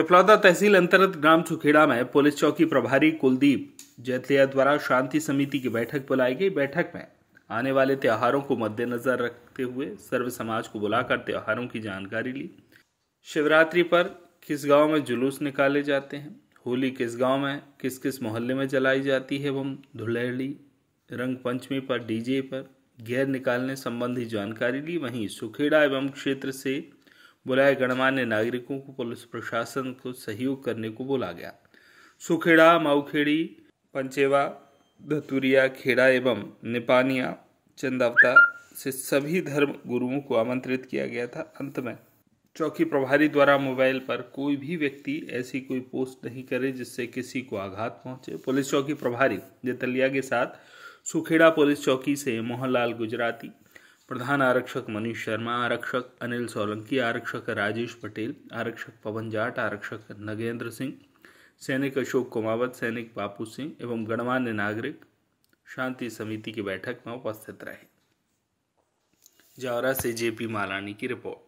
पिपलौदा तहसील अंतर्गत ग्राम चुखेड़ा में पुलिस चौकी प्रभारी कुलदीप जेठलिया द्वारा शांति समिति की बैठक बुलाई गई। बैठक में आने वाले त्योहारों को मद्देनजर रखते हुए सर्व समाज को बुलाकर त्योहारों की जानकारी ली। शिवरात्रि पर किस गांव में जुलूस निकाले जाते हैं, होली किस गांव में किस किस मोहल्ले में जलाई जाती है एवं धुलेड़ी रंग पंचमी पर डीजे पर घेर निकालने संबंधी जानकारी ली। वहीं सुखेड़ा एवं क्षेत्र से बुलाए गणमान्य नागरिकों को पुलिस प्रशासन को सहयोग करने को बोला गया। सुखेड़ा, माऊखेड़ी, पंचेवा, धतुरिया, खेड़ा एवं निपानिया, चंदावता से सभी धर्म गुरुओं को आमंत्रित किया गया था। अंत में चौकी प्रभारी द्वारा मोबाइल पर कोई भी व्यक्ति ऐसी कोई पोस्ट नहीं करे जिससे किसी को आघात पहुंचे। पुलिस चौकी प्रभारी जेठलिया के साथ सुखेड़ा पुलिस चौकी से मोहनलाल गुजराती, प्रधान आरक्षक मनीष शर्मा, आरक्षक अनिल सोलंकी, आरक्षक राजेश पटेल, आरक्षक पवन जाट, आरक्षक नगेंद्र सिंह, सैनिक अशोक कुमावत, सैनिक बापू सिंह एवं गणमान्य नागरिक शांति समिति की बैठक में उपस्थित रहे। जावरा से जेपी मालानी की रिपोर्ट।